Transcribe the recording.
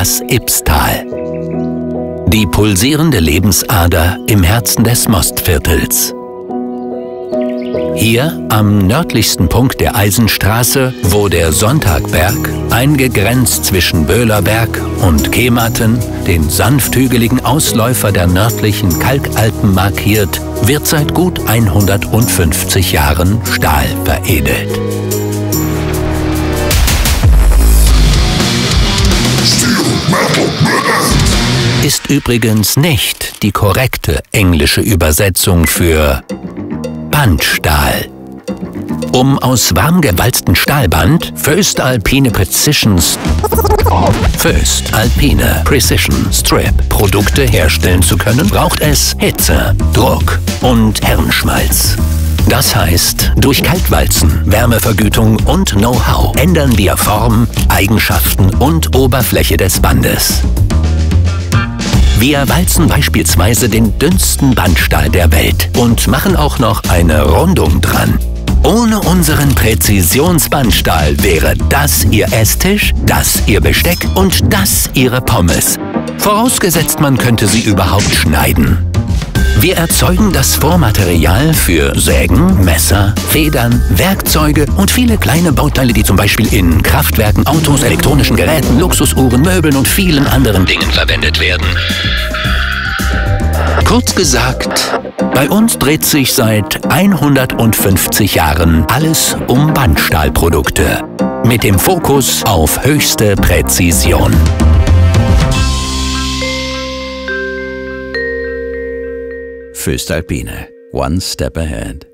das Ybbstal. Die pulsierende Lebensader im Herzen des Mostviertels. Hier, am nördlichsten Punkt der Eisenstraße, wo der Sonntagberg, eingegrenzt zwischen Böhlerberg und Kematen, den sanft hügeligen Ausläufer der nördlichen Kalkalpen markiert, wird seit gut 150 Jahren Stahl veredelt. Ist übrigens nicht die korrekte englische Übersetzung für Bandstahl. Um aus warmgewalzten Stahlband voestalpine Precision Strip Produkte herstellen zu können, braucht es Hitze, Druck und Herrenschmalz. Das heißt, durch Kaltwalzen, Wärmevergütung und Know-how ändern wir Form, Eigenschaften und Oberfläche des Bandes. Wir walzen beispielsweise den dünnsten Bandstahl der Welt und machen auch noch eine Rundung dran. Ohne unseren Präzisionsbandstahl wäre das Ihr Esstisch, das Ihr Besteck und das Ihre Pommes. Vorausgesetzt, man könnte sie überhaupt schneiden. Wir erzeugen das Vormaterial für Sägen, Messer, Federn, Werkzeuge und viele kleine Bauteile, die zum Beispiel in Kraftwerken, Autos, elektronischen Geräten, Luxusuhren, Möbeln und vielen anderen Dingen verwendet werden. Kurz gesagt, bei uns dreht sich seit 150 Jahren alles um Bandstahlprodukte. Mit dem Fokus auf höchste Präzision. Voestalpine, one step ahead.